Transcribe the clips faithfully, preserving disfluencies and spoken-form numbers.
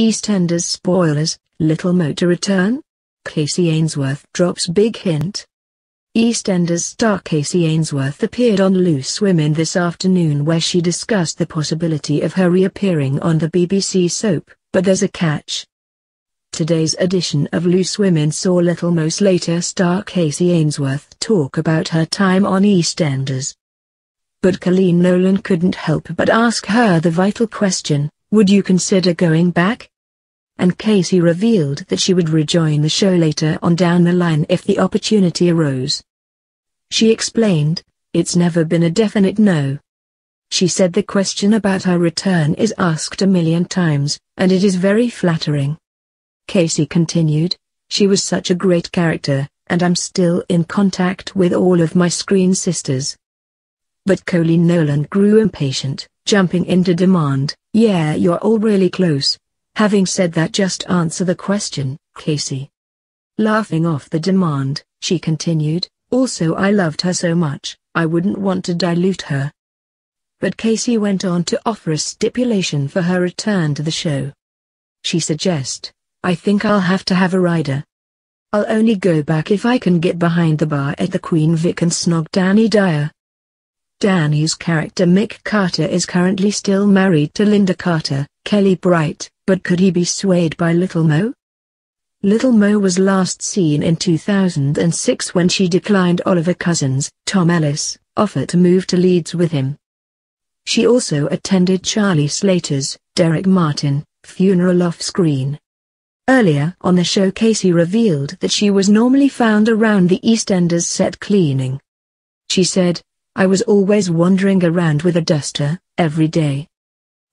EastEnders spoilers, Little Mo to return? Kacey Ainsworth drops big hint. EastEnders star Kacey Ainsworth appeared on Loose Women this afternoon where she discussed the possibility of her reappearing on the B B C soap, but there's a catch. Today's edition of Loose Women saw Little Mo Slater star Kacey Ainsworth talk about her time on EastEnders. But Colleen Nolan couldn't help but ask her the vital question, would you consider going back? And Kacey revealed that she would rejoin the show later on down the line if the opportunity arose. She explained, it's never been a definite no. She said the question about her return is asked a million times, and it is very flattering. Kacey continued, she was such a great character, and I'm still in contact with all of my screen sisters. But Colleen Nolan grew impatient, jumping into demand, yeah, you're all really close. Having said that, just answer the question, Kacey. Laughing off the demand, she continued, also I loved her so much, I wouldn't want to dilute her. But Kacey went on to offer a stipulation for her return to the show. She suggested, I think I'll have to have a rider. I'll only go back if I can get behind the bar at the Queen Vic and snog Danny Dyer. Danny's character Mick Carter is currently still married to Linda Carter, Kellie Bright, but could he be swayed by Little Mo? Little Mo was last seen in two thousand six when she declined Oliver Cousins, Tom Ellis, offer to move to Leeds with him. She also attended Charlie Slater's, Derek Martin, funeral off-screen. Earlier on the show, Kacey revealed that she was normally found around the EastEnders set cleaning. She said, I was always wandering around with a duster, every day.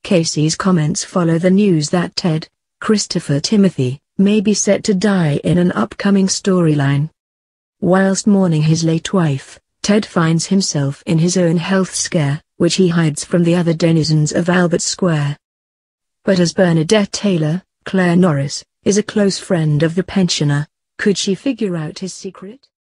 Kacey's comments follow the news that Ted, Christopher Timothy, may be set to die in an upcoming storyline. Whilst mourning his late wife, Ted finds himself in his own health scare, which he hides from the other denizens of Albert Square. But as Bernadette Taylor, Claire Norris, is a close friend of the pensioner, could she figure out his secret?